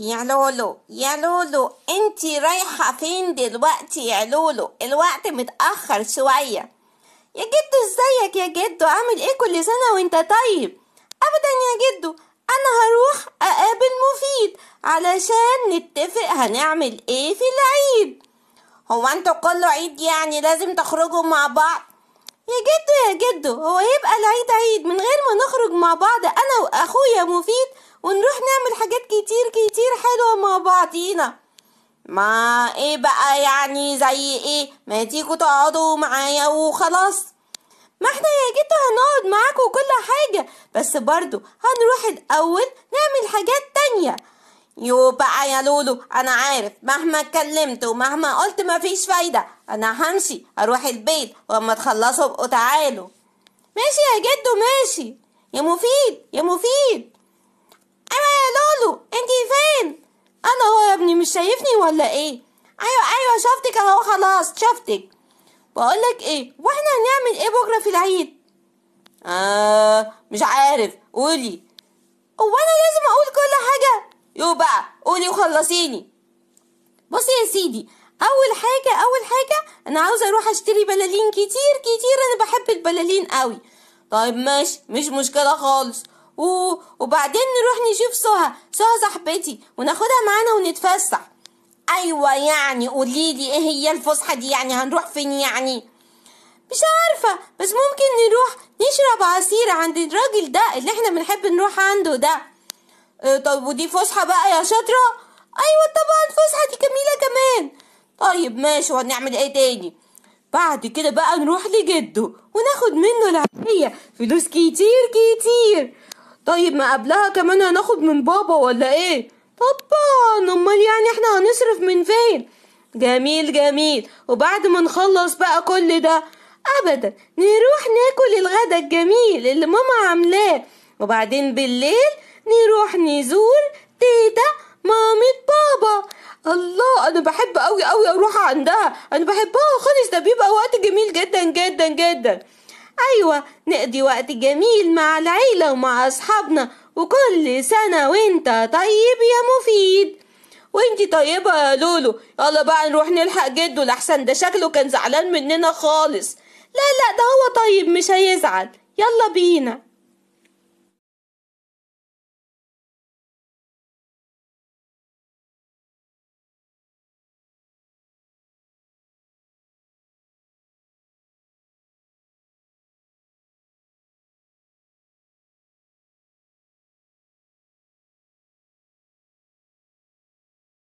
يا لولو يا لولو، انتي رايحة فين دلوقتي يا لولو؟ الوقت متأخر شوية. يا جدو ازيك يا جدو، عامل ايه؟ كل سنة وانت طيب. ابدا يا جدو، انا هروح اقابل مفيد علشان نتفق هنعمل ايه في العيد. هو انتوا كل عيد يعني لازم تخرجوا مع بعض؟ يا جدو يا جدو، هو هيبقى العيد عيد من غير ما نخرج مع بعض انا واخويا مفيد ونروح نعمل حاجات كتير كتير حلوة مع بعضينا؟ ما ايه بقى يعني؟ زي ايه؟ ما تيجوا تقعدوا معايا وخلاص. ما احنا يا جدو هنقعد معاكوا كل حاجة، بس برضو هنروح الاول نعمل حاجات تانية. يو بقى يا لولو، انا عارف مهما اتكلمت ومهما قلت مفيش فايدة. انا همشي اروح البيت، ولما تخلصوا ابقوا تعالوا. ماشي يا جدو ماشي. يا مفيد يا مفيد، ايوه يا لولو، انتي فين؟ انا هو يا ابني، مش شايفني ولا ايه؟ ايوه شفتك اهو، خلاص شفتك. بقولك ايه، واحنا هنعمل ايه بكرة في العيد؟ مش عارف، قولي. هو انا لازم اقول كل حاجة؟ يو بقى قولي وخلصيني. بصي يا سيدي، اول حاجة انا عاوزة اروح اشتري بلالين كتير كتير، انا بحب البلالين قوي. طيب ماشي، مش مشكلة خالص. وبعدين نروح نشوف سهى صاحبتي وناخدها معانا ونتفسح. ايوه يعني قوليلي ايه هي الفسحه دي؟ يعني هنروح فين يعني؟ مش عارفه، بس ممكن نروح نشرب عصير عند الراجل ده اللي احنا بنحب نروح عنده ده. طب ودي فسحه بقى يا شاطره؟ ايوه طبعا، الفسحه دي جميله كمان. طيب ماشي، وهنعمل ايه تاني بعد كده بقى؟ نروح لجده وناخد منه العافيه، فلوس كتير كتير. طيب ما قبلها كمان هناخد من بابا ولا ايه؟ طبعا، امال يعني احنا هنصرف من فين؟ جميل جميل. وبعد ما نخلص بقى كل ده، ابدا نروح ناكل الغدا الجميل اللي ماما عاملاه، وبعدين بالليل نروح نزور تيتا مامة بابا. الله، انا بحب قوي قوي اروح عندها، انا بحبها خالص، ده بيبقى وقت جميل جدا جدا جدا. ايوه، نقضي وقت جميل مع العيله ومع اصحابنا، وكل سنه وانت طيب يا مفيد. وانتي طيبه يا لولو. يلا بقى نروح نلحق جده لحسن ده شكله كان زعلان مننا خالص. لا لا، ده هو طيب مش هيزعل. يلا بينا.